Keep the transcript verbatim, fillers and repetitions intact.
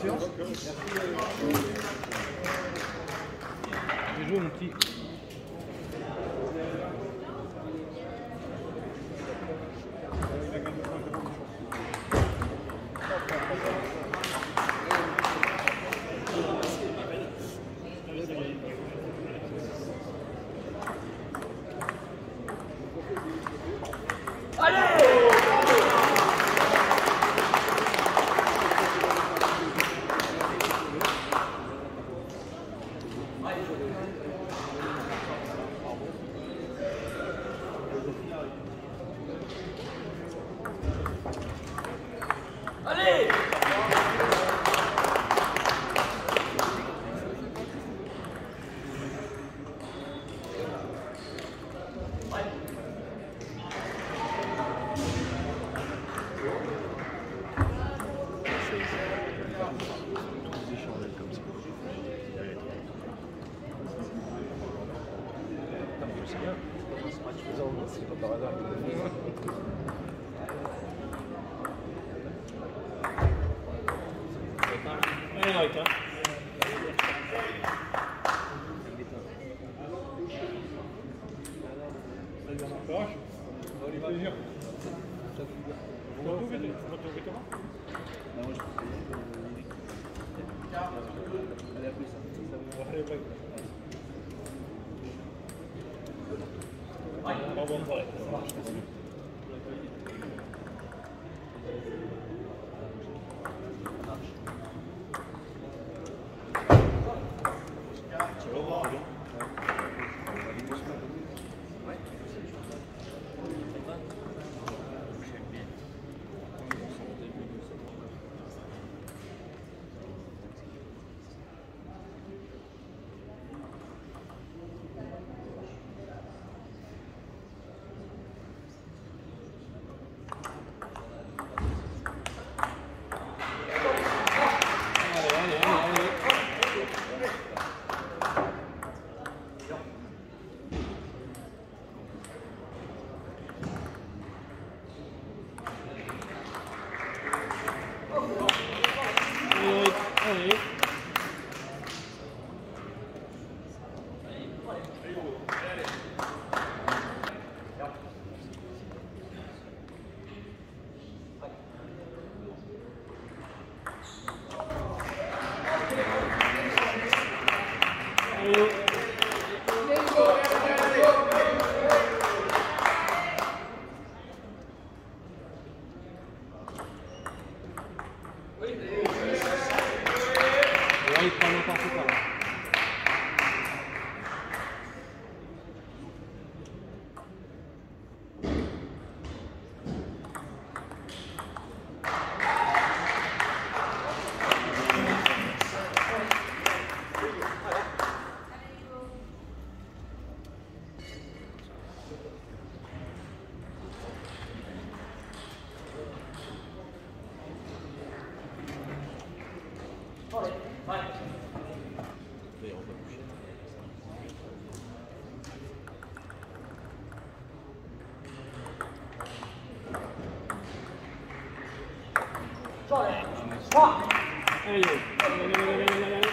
patience. Bien joué, mon petit. Allez, allez, allez, allez, allez, allez, allez, allez.